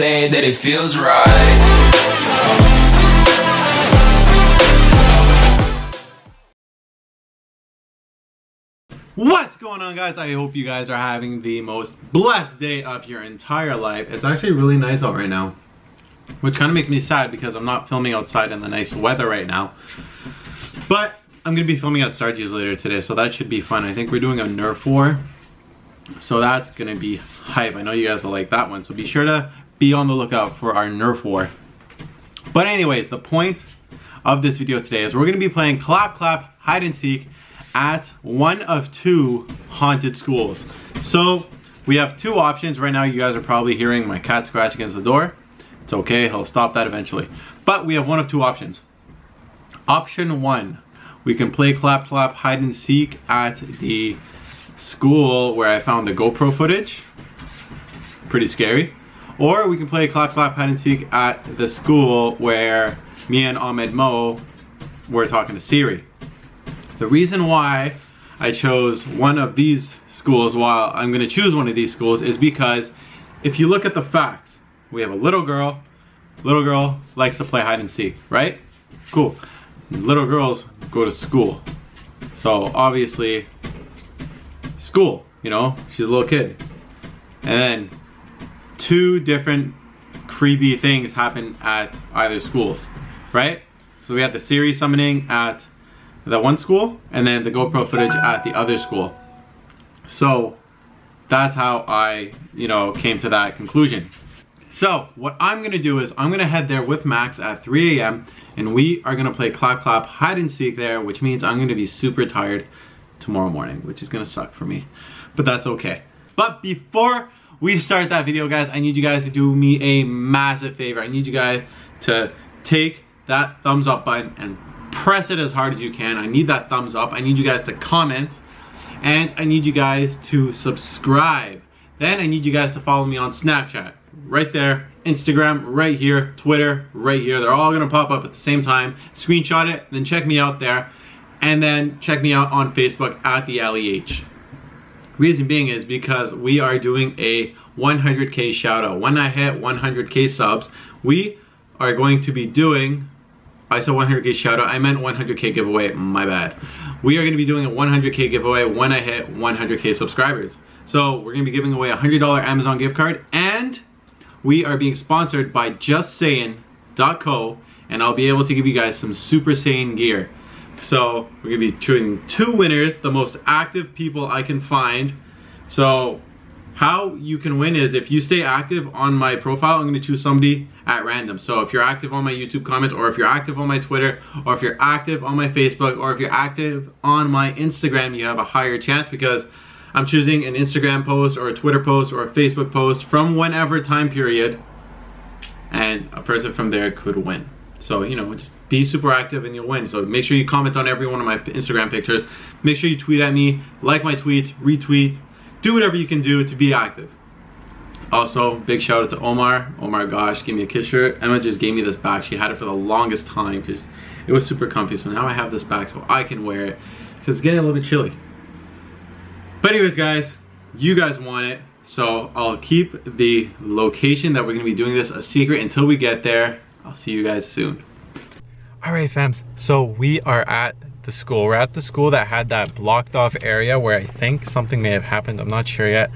say that it feels right. What's going on, guys? I hope you guys are having the most blessed day of your entire life. It's actually really nice out right now, which kind of makes me sad because I'm not filming outside in the nice weather right now. But I'm going to be filming at Sarge's later today, so that should be fun. I think we're doing a Nerf war, so that's going to be hype. I know you guys will like that one, so be sure to be on the lookout for our Nerf war. But anyways, the point of this video today is we're going to be playing Clap Clap Hide and Seek at one of two haunted schools. So we have two options right now. You guys are probably hearing my cat scratch against the door. It's okay, he'll stop that eventually. But we have one of two options. Option one, we can play Clap Clap Hide and Seek at the school where I found the GoPro footage. Pretty scary. Or we can play Clap Clap Hide and Seek at the school where me and Ahmed Mo were talking to Siri. The reason why I chose one of these schools, while I'm going to choose one of these schools, is because if you look at the facts, we have a little girl likes to play hide and seek, right? Cool. Little girls go to school. So obviously, school, you know, she's a little kid. And then two different creepy things happen at either schools, right? So we have the Siri summoning at the one school and then the GoPro footage at the other school. So that's how I, you know, came to that conclusion. So what I'm gonna do is I'm gonna head there with Max at 3 AM and we are gonna play Clap Clap Hide and Seek there, which means I'm gonna be super tired tomorrow morning, which is gonna suck for me, but that's okay. But before we start that video, guys, I need you guys to do me a massive favor. I need you guys to take that thumbs up button and press it as hard as you can. I need that thumbs up. I need you guys to comment, and I need you guys to subscribe. Then I need you guys to follow me on Snapchat right there, Instagram right here, Twitter right here. They're all gonna pop up at the same time. Screenshot it, then check me out there, and then check me out on Facebook at the LEH. Reason being is because we are doing a 100K shout out. When I hit 100K subs, we are going to be doing, I said 100K shout out, I meant 100K giveaway, my bad. We are gonna be doing a 100K giveaway when I hit 100K subscribers. So we're gonna be giving away a $100 Amazon gift card, and we are being sponsored by justsayian.co, and I'll be able to give you guys some Super Saiyan gear. So we're gonna be choosing two winners, the most active people I can find. So how you can win is if you stay active on my profile, I'm gonna choose somebody at random. So if you're active on my YouTube comments, or if you're active on my Twitter, or if you're active on my Facebook, or if you're active on my Instagram, you have a higher chance because I'm choosing an Instagram post or a Twitter post or a Facebook post from whenever time period, and a person from there could win. So, you know, just be super active and you'll win. So make sure you comment on every one of my Instagram pictures. Make sure you tweet at me, like my tweets, retweet. Do whatever you can do to be active. Also, big shout out to Omar. Omar, gosh, gave me a kiss shirt. Emma just gave me this back. She had it for the longest time because it was super comfy. So now I have this back so I can wear it because it's getting a little bit chilly. But anyways, guys, you guys want it. So I'll keep the location that we're going to be doing this a secret until we get there. I'll see you guys soon. All right, fams. So we are at the school. We're at the school that had that blocked off area where I think something may have happened. I'm not sure yet.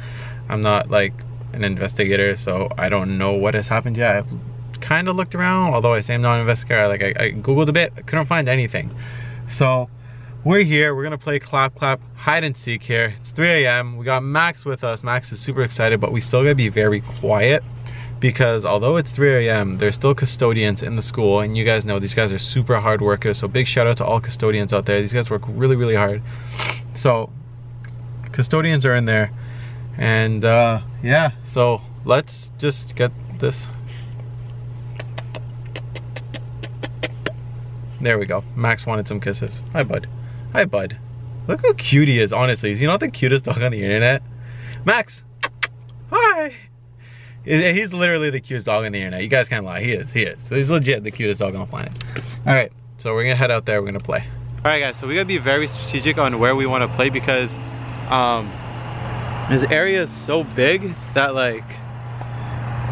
I'm not like an investigator, so I don't know what has happened yet. I've kind of looked around, although I say I'm not an investigator. Like I googled a bit, I couldn't find anything. So we're here. We're gonna play Clap Clap Hide and Seek here. It's 3 AM. We got Max with us. Max is super excited, but we still gotta be very quiet because although it's 3 AM, there's still custodians in the school, and you guys know these guys are super hard workers, so big shout out to all custodians out there. These guys work really, really hard. So custodians are in there, and yeah, so let's just get this. There we go. Max wanted some kisses. Hi, bud. Hi, bud. Look how cute he is, honestly. Is he not the cutest dog on the internet? Max, hi. He's literally the cutest dog on the internet. You guys can't lie. He is. So he's legit the cutest dog on the planet. All right, so we're gonna head out there. We're gonna play. All right, guys. So we gotta be very strategic on where we want to play because this area is so big that like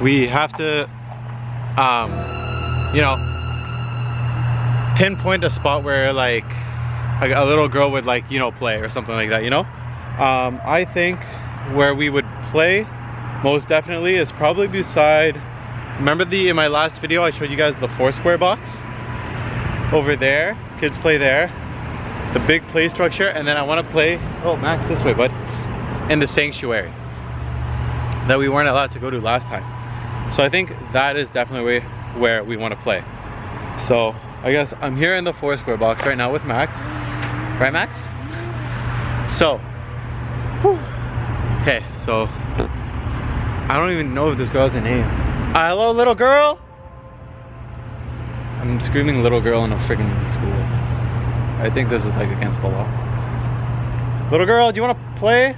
we have to, you know, pinpoint a spot where like a little girl would like, you know, play or something like that, you know? I think where we would play most definitely is probably beside, remember in my last video I showed you guys the Foursquare box? Over there, kids play there. The big play structure, and then I want to play, oh Max, this way bud, in the sanctuary that we weren't allowed to go to last time. So I think that is definitely where we want to play. So I guess I'm here in the Foursquare box right now with Max, right Max? So, whew. Okay, so I don't even know if this girl has a name. Hello little girl? I'm screaming little girl in a freaking school. I think this is like against the law. Little girl, do you want to play?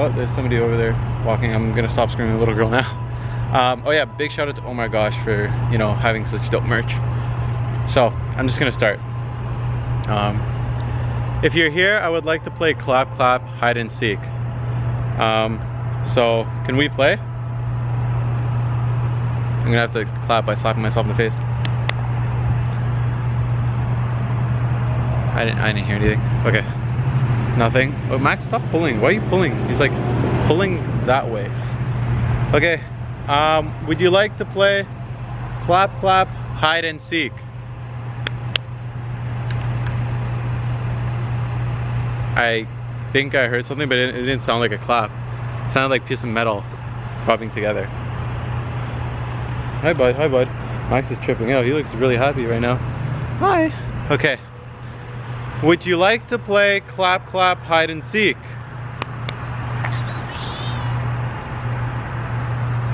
Oh, there's somebody over there walking. I'm gonna stop screaming little girl now. Oh yeah, big shout out to Omar for, you know, having such dope merch. So I'm just gonna start. If you're here, I would like to play clap clap hide and seek. So can we play? I'm gonna have to clap by slapping myself in the face. I didn't hear anything. Okay. Nothing. Oh, Max, stop pulling. Why are you pulling? He's like pulling that way. Okay. Would you like to play clap, clap, hide and seek? I think I heard something, but it didn't sound like a clap. It sounded like a piece of metal rubbing together. Hi, bud. Hi, bud. Max is tripping out. He looks really happy right now. Hi. Okay. Would you like to play clap clap hide and seek?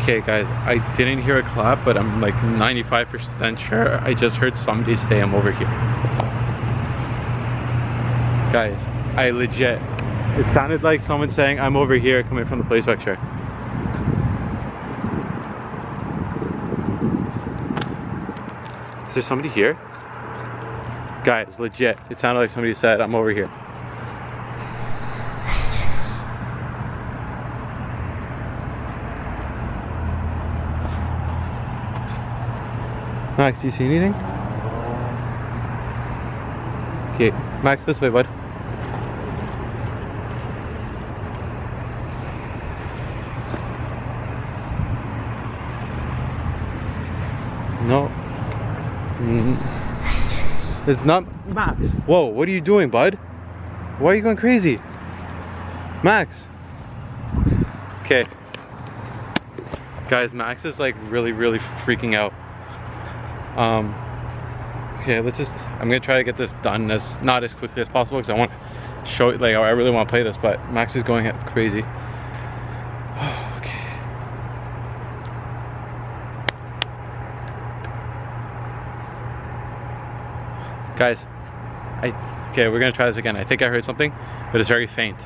Okay guys, I didn't hear a clap, but I'm like 95% sure I just heard somebody say I'm over here. Guys, I legit, it sounded like someone saying I'm over here coming from the play structure. Is there somebody here? Guys, legit, it sounded like somebody said, I'm over here. Max, do you see anything? Okay, Max, this way, bud. No. Mm-hmm. It's not Max. Whoa, what are you doing, bud? Why are you going crazy? Max. Okay. Guys, Max is like really freaking out. Okay, let's just, I'm gonna try to get this done as not as quickly as possible because I want to show it, like I really want to play this, but Max is going crazy. Guys, okay, we're gonna try this again. I think I heard something, but it's very faint.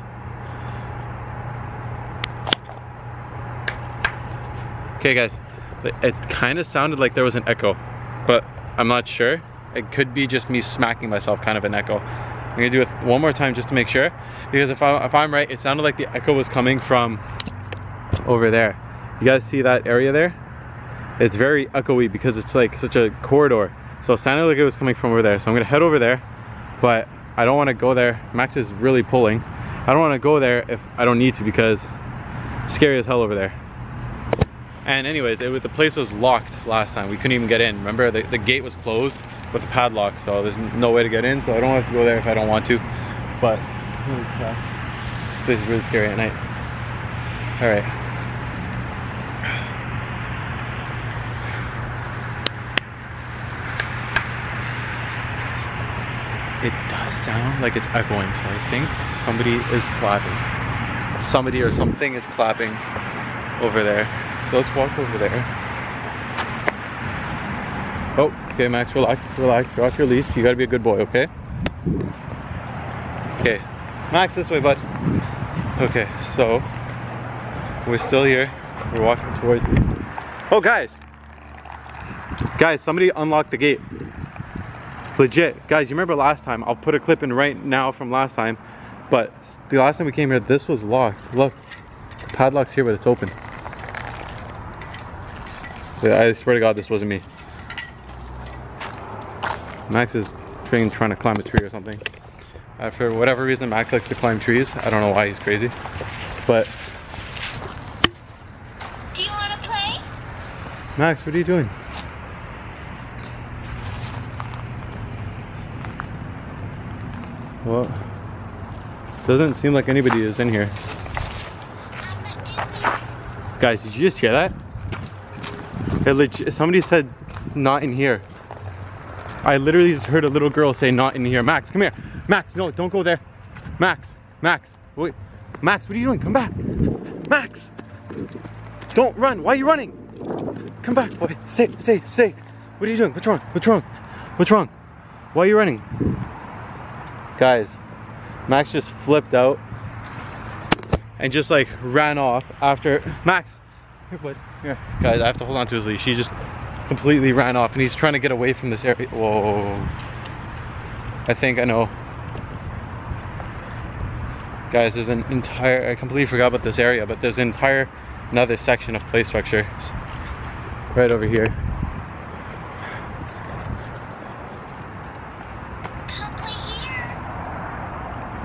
Okay guys, it kind of sounded like there was an echo, but I'm not sure. It could be just me smacking myself, kind of an echo. I'm gonna do it one more time just to make sure, because if I'm right, it sounded like the echo was coming from over there. You guys see that area there? It's very echoey because it's like such a corridor. So it sounded like it was coming from over there. So I'm gonna head over there, but I don't wanna go there. Max is really pulling. I don't wanna go there if I don't need to because it's scary as hell over there. And anyways, the place was locked last time. We couldn't even get in. Remember, the gate was closed with a padlock, so there's no way to get in. So I don't have to go there if I don't want to. But this place is really scary at night. All right. It does sound like it's echoing, so I think somebody is clapping. Somebody or something is clapping over there. So let's walk over there. Oh, okay, Max, relax, you're off your leash. You gotta be a good boy, okay? Okay, Max, this way, bud. Okay, so we're still here. We're walking towards you. Oh, guys! Guys, somebody unlocked the gate. Legit, guys, you remember last time? I'll put a clip in right now from last time, but the last time we came here, this was locked. Look, the padlock's here, but it's open. Yeah, I swear to God, this wasn't me. Max is trying to climb a tree or something. For whatever reason, Max likes to climb trees. I don't know why, he's crazy. But... do you want to play? Max, what are you doing? Well, doesn't seem like anybody is in here. Guys, did you just hear that? Somebody said, not in here. I literally just heard a little girl say, not in here. Max, come here. Max, no, don't go there. Max, Max, wait. Max, what are you doing? Come back. Max, don't run. Why are you running? Come back. Okay, stay. What are you doing? What's wrong? Why are you running? Guys, Max just flipped out and just like ran off after Max. Here, bud. Here. Guys, I have to hold on to his leash. He just completely ran off and he's trying to get away from this area. Whoa. I think I know. Guys, there's an entire, I completely forgot about this area, but there's an entire another section of play structure right over here.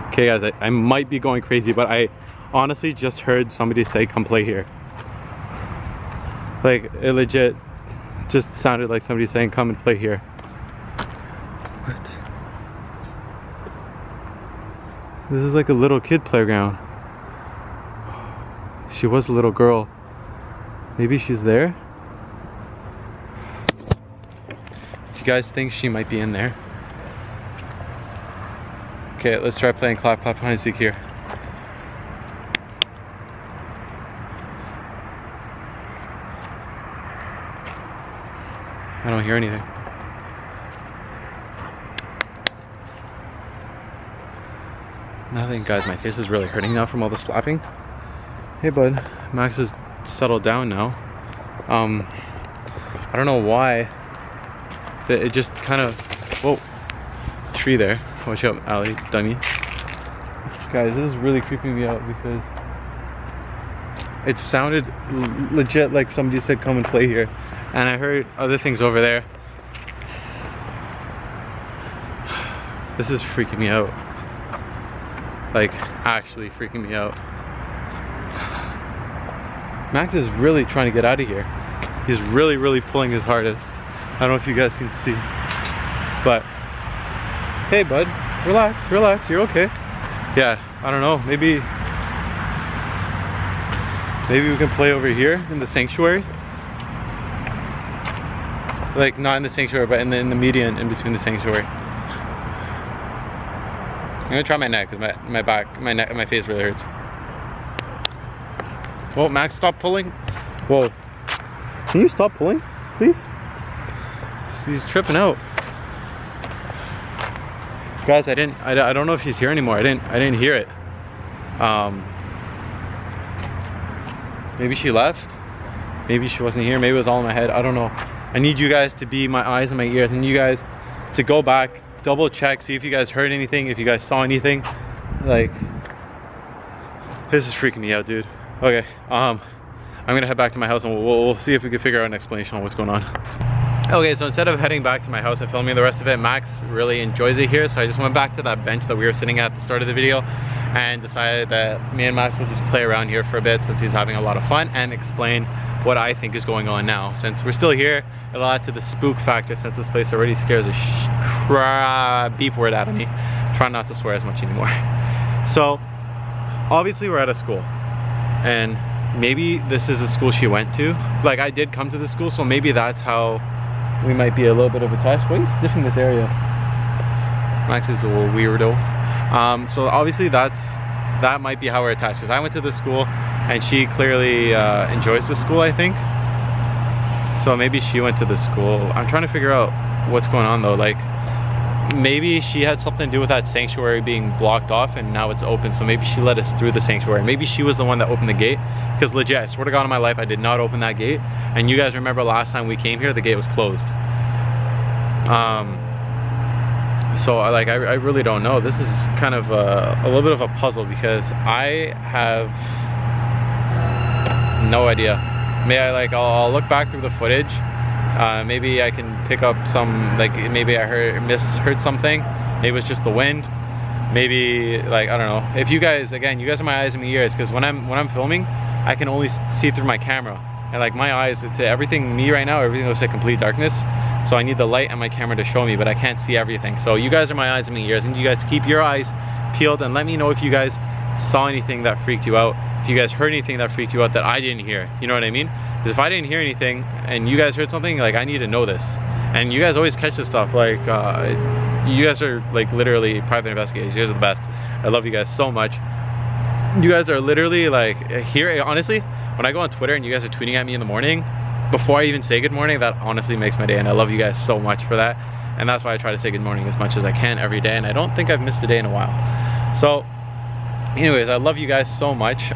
Okay guys, I might be going crazy, but I honestly just heard somebody say come play here. Like, it legit just sounded like somebody saying come and play here. What? This is like a little kid playground. She was a little girl. Maybe she's there? Do you guys think she might be in there? Okay, let's try playing clap, clap, hide and seek here. I don't hear anything. Nothing, guys, my face is really hurting now from all the slapping. Hey bud, Max has settled down now. I don't know why, it just kind of, whoa, tree there. Watch out, Allie, dummy. Guys, this is really creeping me out because it sounded legit like somebody said come and play here. And I heard other things over there. This is freaking me out. Like, actually freaking me out. Max is really trying to get out of here. He's really, really pulling his hardest. I don't know if you guys can see. But, hey bud, relax, relax, you're okay. Yeah, I don't know, maybe we can play over here in the sanctuary. Like, not in the sanctuary, but in the median in between the sanctuary. I'm gonna try my neck, because my face really hurts. Whoa, Max, stop pulling. Whoa. Can you stop pulling, please? He's tripping out. Guys, I don't know if she's here anymore. I didn't hear it. Maybe she left. Maybe she wasn't here. Maybe it was all in my head. I don't know. I need you guys to be my eyes and my ears. I need you guys to go back, double check, see if you guys heard anything, if you guys saw anything. Like, this is freaking me out, dude. Okay, I'm gonna head back to my house and we'll see if we can figure out an explanation on what's going on. Okay, so instead of heading back to my house and filming the rest of it, Max really enjoys it here. So I just went back to that bench that we were sitting at the start of the video and decided that me and Max will just play around here for a bit since he's having a lot of fun and explain what I think is going on now. Since we're still here, it'll add to the spook factor since this place already scares a beep word out of me. Try not to swear as much anymore. So, obviously we're at a school and maybe this is the school she went to. Like, I did come to the school, so maybe that's how we might be a little bit of attached. Why are you sniffing this area? Max is a little weirdo. So obviously that might be how we're attached because I went to the school and she clearly enjoys the school, I think. So maybe she went to the school. I'm trying to figure out what's going on though. Like, maybe she had something to do with that sanctuary being blocked off and now it's open. So maybe she let us through the sanctuary. Maybe she was the one that opened the gate. Because legit, I swear to God in my life, I did not open that gate. And you guys remember last time we came here, the gate was closed. So I really don't know. This is kind of a little bit of a puzzle because I have no idea. Maybe I I'll look back through the footage. Maybe I can pick up some, maybe I misheard something. Maybe it was just the wind. Maybe I don't know. If you guys, again, you guys are my eyes and my ears, because when I'm filming, I can only see through my camera, and my eyes to everything. Me right now, everything looks like complete darkness. So I need the light and my camera to show me, but I can't see everything. So you guys are my eyes and my ears, and you guys keep your eyes peeled and let me know if you guys saw anything that freaked you out. If you guys heard anything that freaked you out that I didn't hear, you know what I mean? Because if I didn't hear anything and you guys heard something, I need to know this. And you guys always catch this stuff. You guys are literally private investigators. You guys are the best. I love you guys so much. You guys are literally here. Honestly, when I go on Twitter and you guys are tweeting at me in the morning before I even say good morning, that honestly makes my day, and I love you guys so much for that. And that's why I try to say good morning as much as I can every day, and I don't think I've missed a day in a while. So anyways, I love you guys so much.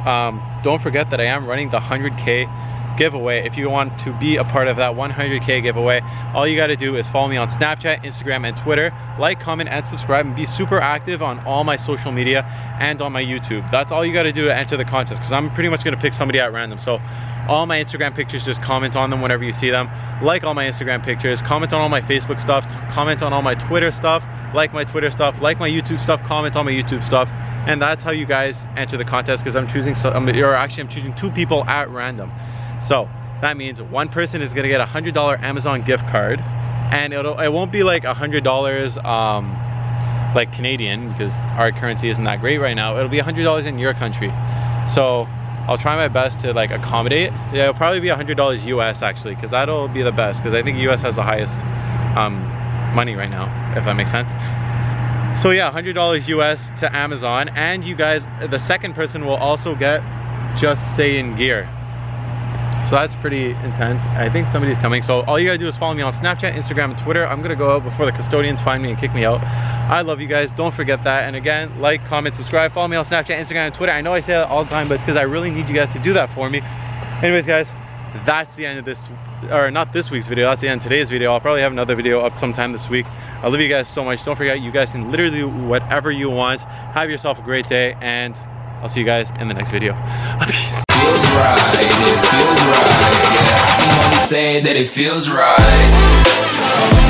Don't forget that I am running the 100K giveaway. If you want to be a part of that 100K giveaway, all you got to do is follow me on Snapchat, Instagram, and Twitter. Like, comment, and subscribe, and be super active on all my social media and on my YouTube. That's all you got to do to enter the contest, because I'm pretty much going to pick somebody at random. So all my Instagram pictures, just comment on them whenever you see them. Like all my Instagram pictures, comment on all my Facebook stuff, comment on all my Twitter stuff, like my Twitter stuff, like my YouTube stuff, comment on my YouTube stuff. And that's how you guys enter the contest, because I'm choosing, I'm choosing 2 people at random. So that means one person is gonna get $100 Amazon gift card, and it won't be $100 Canadian, because our currency isn't that great right now. It'll be $100 in your country. So I'll try my best to accommodate. Yeah, it'll probably be $100 US actually, because that'll be the best, because I think US has the highest money right now, if that makes sense. So yeah, $100 US to Amazon, and you guys, the second person will also get Just Sayin gear. So that's pretty intense. I think somebody's coming. So all you gotta do is follow me on Snapchat, Instagram, and Twitter. I'm gonna go out before the custodians find me and kick me out. I love you guys, don't forget that. And again, like, comment, subscribe, follow me on Snapchat, Instagram, and Twitter. I know I say that all the time, but it's because I really need you guys to do that for me. Anyways guys, that's the end of this, or not this week's video, that's the end of today's video. I'll probably have another video up sometime this week. I love you guys so much. Don't forget, you guys can literally do whatever you want. Have yourself a great day, and I'll see you guys in the next video. Feels right, it feels right. Yeah, I can only say that it feels right.